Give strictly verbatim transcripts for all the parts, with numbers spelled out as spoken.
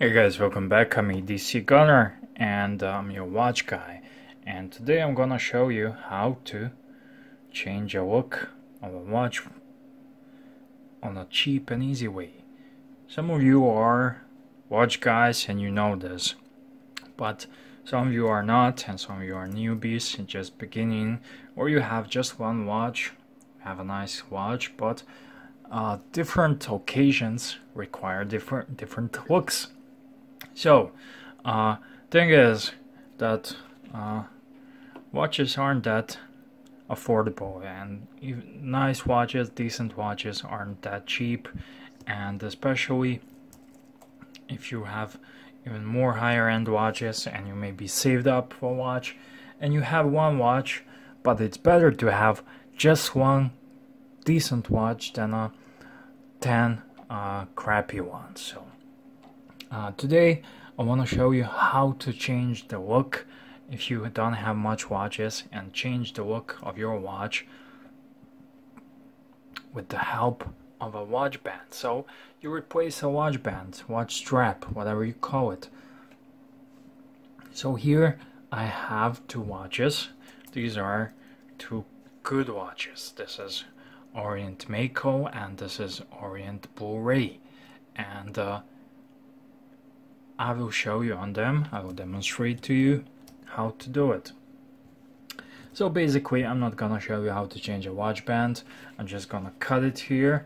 Hey guys, welcome back. I'm E D C Gunner and I'm your watch guy, and today I'm gonna show you how to change a look of a watch on a cheap and easy way. Some of you are watch guys and you know this, but some of you are not, and some of you are newbies and just beginning, or you have just one watch, have a nice watch, but uh, different occasions require different different looks. So, uh, thing is that uh, watches aren't that affordable, and even nice watches, decent watches aren't that cheap, and especially if you have even more higher end watches and you may be saved up for a watch and you have one watch, but it's better to have just one decent watch than a ten uh, crappy ones. So Uh, today I want to show you how to change the look if you don't have much watches, and change the look of your watch with the help of a watch band. So you replace a watch band, watch strap, whatever you call it. So here I have two watches. These are two good watches. This is Orient Mako and this is Orient Blu-ray, and uh, I will show you on them, I will demonstrate to you how to do it. So basically I'm not gonna show you how to change a watch band, I'm just gonna cut it here.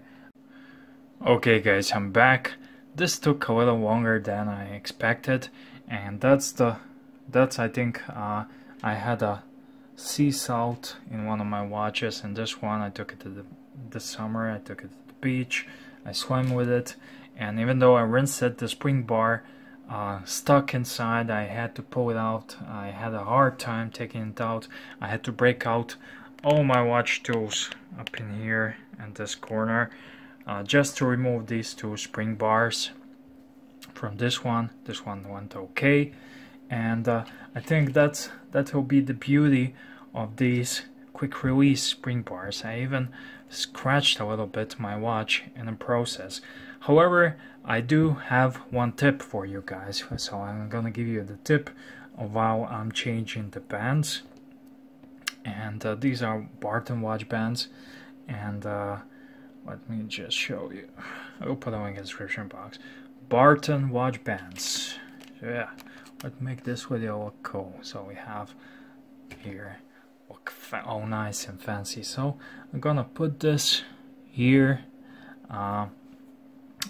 Okay guys, I'm back. This took a little longer than I expected, and that's the that's I think uh, I had a sea salt in one of my watches, and this one I took it to the, the summer, I took it to the beach, I swam with it, and even though I rinsed it, the spring bar Uh, stuck inside. I had to pull it out. I had a hard time taking it out. I had to break out all my watch tools up in here and this corner uh, just to remove these two spring bars from this one. This one went okay, and uh, I think that's that will be the beauty of these quick release spring bars. I even scratched a little bit my watch in the process. However, I do have one tip for you guys, so I'm gonna give you the tip of how I'm changing the bands, and uh, these are Barton watch bands, and uh, let me just show you. I will put them in the description box. Barton watch bands. So yeah, let's make this video look cool. So we have here look all nice and fancy. So I'm gonna put this here. Uh,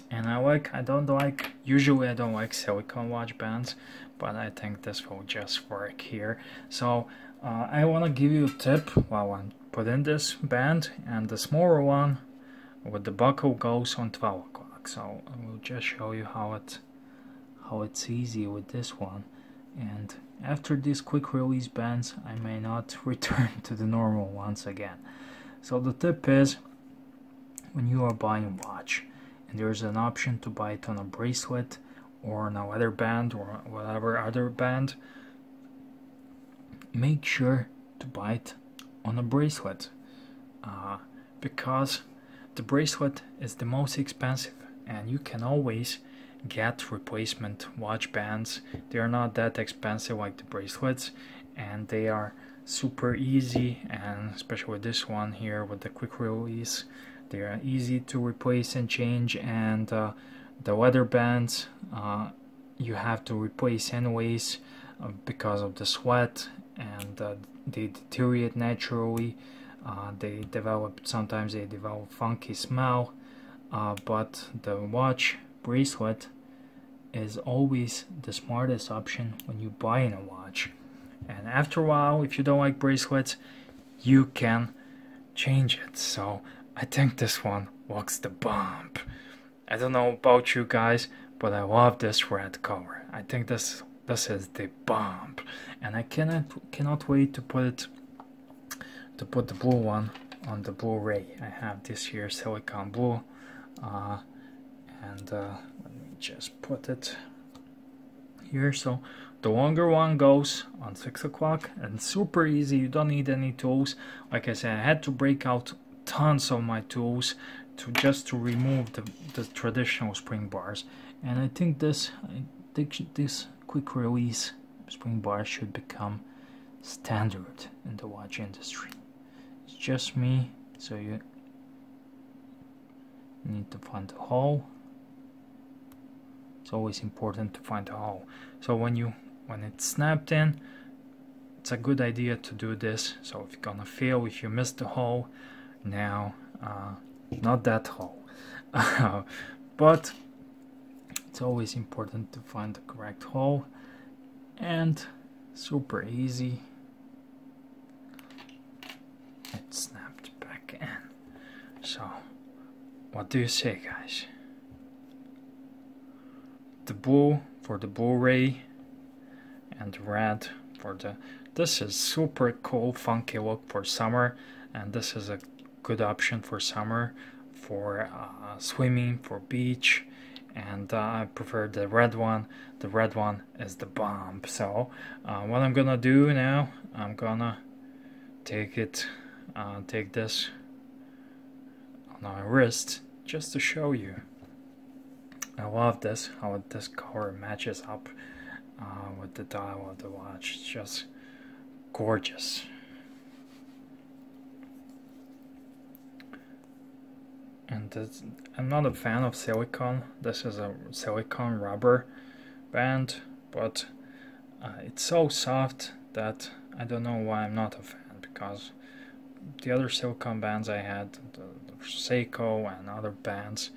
And I like, I don't like, usually I don't like silicone watch bands, but I think this will just work here. So uh, I want to give you a tip while I'm putting this band, and the smaller one with the buckle goes on twelve o'clock. So I will just show you how it, how it's easy with this one. And after these quick release bands, I may not return to the normal ones again. So the tip is, when you are buying a watch, there's an option to buy it on a bracelet or on a leather band or whatever other band. Make sure to buy it on a bracelet, uh, because the bracelet is the most expensive, and you can always get replacement watch bands. They are not that expensive like the bracelets, and they are super easy, and especially this one here with the quick release. They are easy to replace and change, and uh, the leather bands uh, you have to replace anyways uh, because of the sweat, and uh, they deteriorate naturally. Uh, they develop, sometimes they develop funky smell, uh, but the watch bracelet is always the smartest option when you buy in a watch. And after a while, if you don't like bracelets, you can change it. So I think this one looks the bomb. I don't know about you guys, but I love this red color. I think this this is the bomb, and I cannot cannot wait to put it to put the blue one on the Blu-ray. I have this here silicone blue, uh, and uh, let me just put it here. So the longer one goes on six o'clock, and super easy. You don't need any tools. Like I said, I had to break out Tons of my tools to just to remove the, the traditional spring bars. And I think this I think this quick release spring bar should become standard in the watch industry. It's just me, so you need to find the hole. It's always important to find the hole. So when you when it's snapped in, it's a good idea to do this. So if you're gonna fail, if you miss the hole, now uh, not that hole, but it's always important to find the correct hole, and super easy. It snapped back in. So what do you say, guys? The blue for the Blu-ray and red for the. This is super cool, funky look for summer, and this is a good option for summer, for uh, swimming, for beach, and uh, I prefer the red one. The red one is the bomb. So uh, what I'm gonna do now, I'm gonna take it, uh, take this on my wrist just to show you. I love this, how this color matches up uh, with the dial of the watch. It's just gorgeous. And this, I'm not a fan of silicone. This is a silicone rubber band, but uh, it's so soft that I don't know why I'm not a fan, because the other silicone bands I had, the, the Seiko and other bands,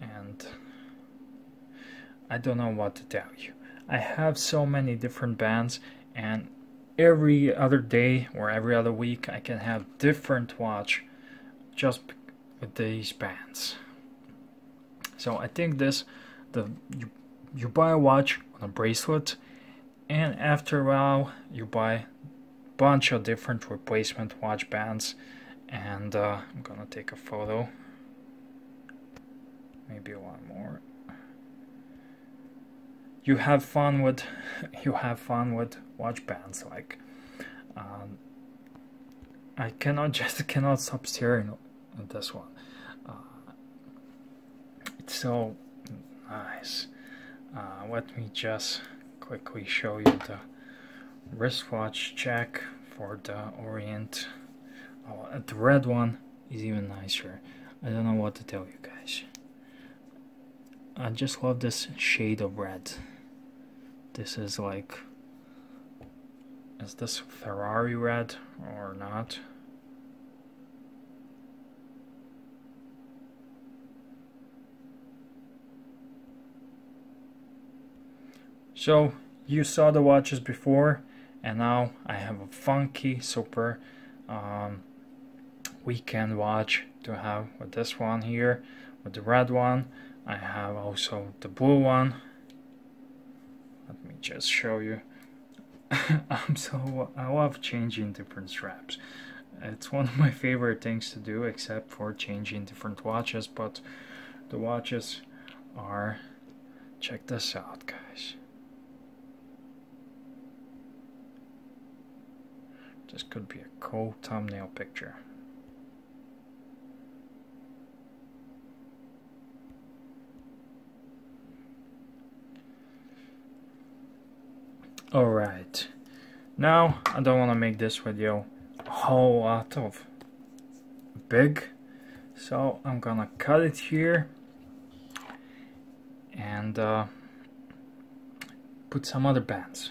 and I don't know what to tell you. I have so many different bands, and every other day or every other week I can have different watch just because with these bands. So I think this, the you, you buy a watch on a bracelet, and after a while you buy a bunch of different replacement watch bands. And uh, I'm gonna take a photo, maybe one more. You have fun with you have fun with watch bands. Like um, I cannot just cannot stop staring. This one, uh, it's so nice. Uh, let me just quickly show you the wristwatch check for the Orient. Oh, the red one is even nicer. I don't know what to tell you guys. I just love this shade of red. This is like, is this Ferrari red or not? So you saw the watches before, and now I have a funky, super um, weekend watch to have with this one here, with the red one. I have also the blue one. Let me just show you. I'm so I love changing different straps. It's one of my favorite things to do, except for changing different watches. But the watches are. Check this out, guys. This could be a cool thumbnail picture. Alright, now I don't want to make this video a whole lot of big, so I'm gonna cut it here and uh, put some other bands.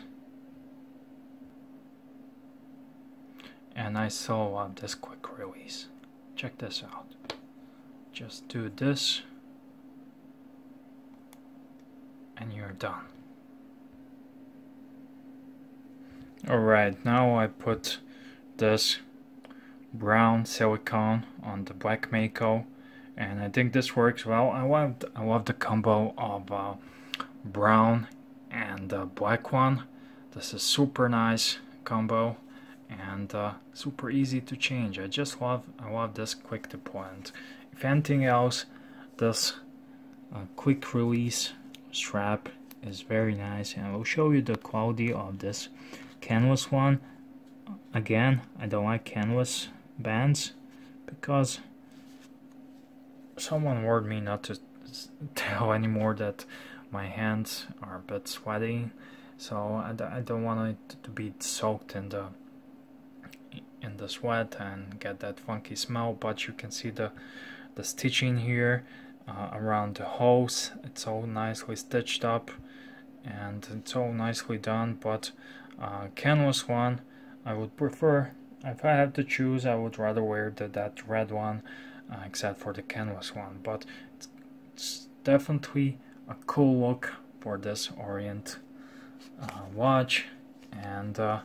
And I saw uh, this quick release. Check this out. Just do this, and you're done. Alright, now I put this brown silicone on the black Mako, and I think this works well. I love I love the combo of uh, brown and uh, black one. This is super nice combo. And uh, super easy to change. I just love I love this quick deployment. If anything else, this uh, quick release strap is very nice, and I will show you the quality of this canvas one. Again, I don't like canvas bands because someone warned me not to tell anymore that my hands are a bit sweaty, so I, d I don't want it to be soaked in the in the sweat and get that funky smell. But you can see the the stitching here uh, around the hose. It's all nicely stitched up and it's all nicely done. But uh, canvas one, I would prefer. If I had to choose, I would rather wear the, that red one, uh, except for the canvas one. But it's, it's definitely a cool look for this Orient uh, watch. And uh,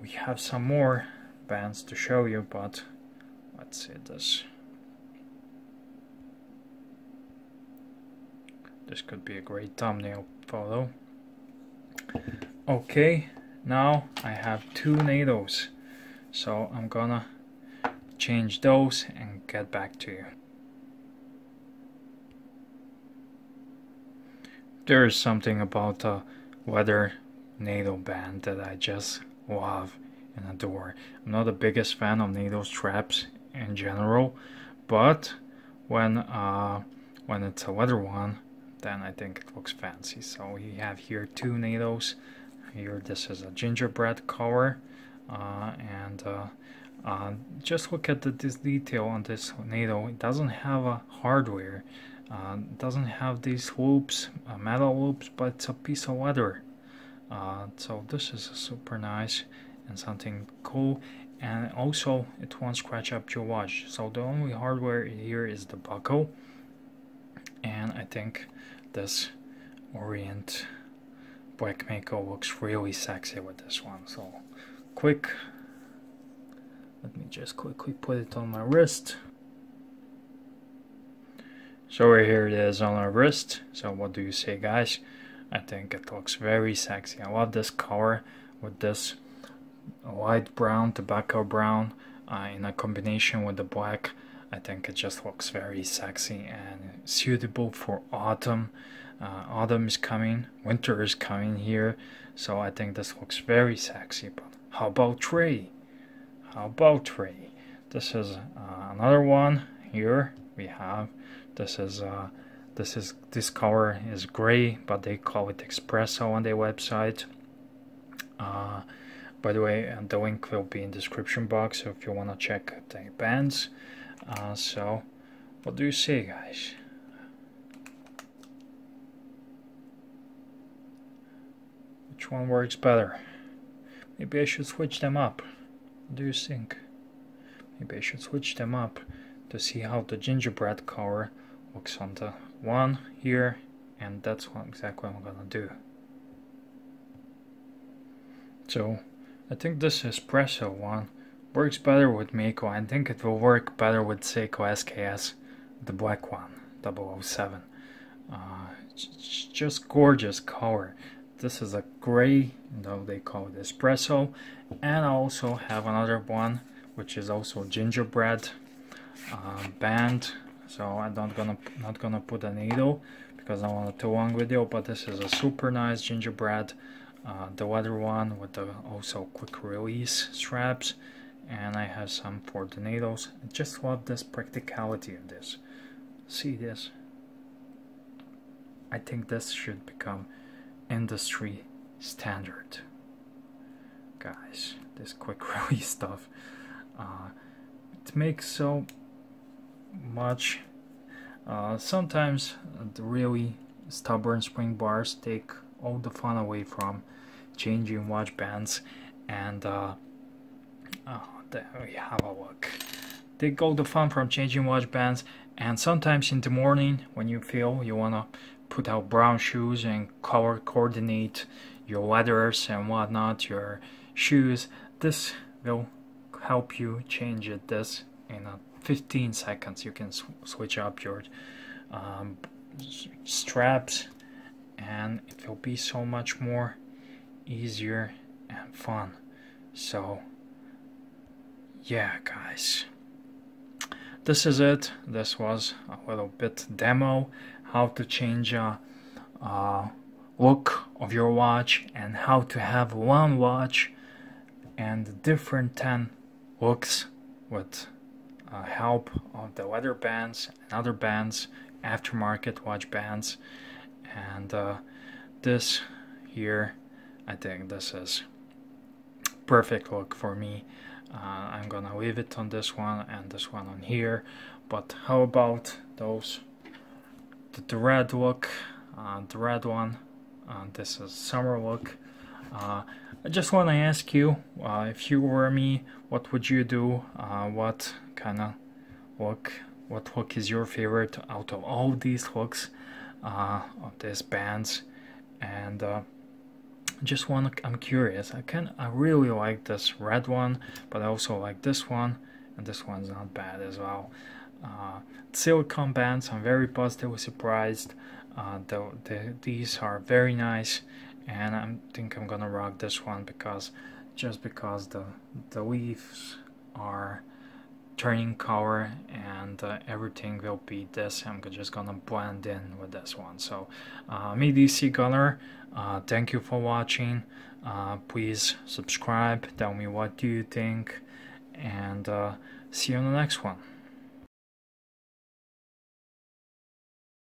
we have some more bands to show you, but let's see this. This could be a great thumbnail photo. Okay, now I have two N A T Os. So I'm gonna change those and get back to you. There is something about the leather NATO band that I just love and adore. I'm not the biggest fan of NATO straps in general, but when uh, when it's a leather one, then I think it looks fancy. So you have here two N A T Os. Here this is a gingerbread color. Uh, and uh, uh, just look at the, this detail on this NATO. It doesn't have a hardware, uh, doesn't have these loops, uh, metal loops, but it's a piece of leather. Uh, so this is super nice and something cool, and also it won't scratch up your watch. So the only hardware here is the buckle, and I think this Orient Mako looks really sexy with this one. So. Quick, let me just quickly put it on my wrist. So here it is on my wrist. So what do you say, guys? I think it looks very sexy. I love this color with this light brown, tobacco brown, uh, in a combination with the black. I think it just looks very sexy and suitable for autumn. Uh, autumn is coming, winter is coming here, so I think this looks very sexy. But how about Trey? How about Trey? This is uh, another one. Here we have this is uh, this is this color is gray, but they call it espresso on their website. Uh, by the way, and the link will be in description box if you want to check the bands. Uh, so, what do you say, guys? Which one works better? Maybe I should switch them up. What do you think? Maybe I should switch them up to see how the gingerbread color looks on the one here, and that's what exactly I'm gonna do. So I think this espresso one works better with Mako. I think it will work better with Seiko S K S, the black one, double oh seven. Uh, it's just gorgeous color. This is a gray, though they call it espresso, and I also have another one which is also gingerbread uh, band. So I'm not gonna not gonna put a needle because I want a too long video. But this is a super nice gingerbread, uh, the leather one with the also quick release straps, and I have some for the needles. I just love this practicality of this. See this? I think this should become industry standard, guys. This quick release stuff, uh, it makes so much. Uh, sometimes the really stubborn spring bars take all the fun away from changing watch bands, and uh, oh, there we have a look. Take all the fun from changing watch bands, and sometimes in the morning when you feel you wanna put out brown shoes and color coordinate your leathers and whatnot, your shoes, this will help you change it. This in uh, fifteen seconds you can sw switch up your um, straps, and it will be so much more easier and fun. So yeah, guys, this is it. This was a little bit demo how to change a uh, uh, look of your watch, and how to have one watch and different ten looks with uh, help of the weather bands and other bands, aftermarket watch bands. And uh, this here, I think this is perfect look for me. Uh, I'm gonna leave it on this one and this one on here. But how about those? The, the red look, uh, the red one. Uh, this is summer look. Uh, I just want to ask you, uh, if you were me, what would you do? Uh, what kind of look? What look is your favorite out of all these looks uh, of these bands? And uh, just want to, I'm curious. I can. I really like this red one, but I also like this one, and this one's not bad as well. Uh, silicone bands. I'm very positively surprised. Uh, the, the, these are very nice, and I think I'm gonna rock this one because just because the the leaves are turning color and uh, everything will be this. I'm just gonna blend in with this one. So uh, I'm E D C Gunner. Uh, thank you for watching. Uh, please subscribe. Tell me what do you think, and uh, see you on the next one.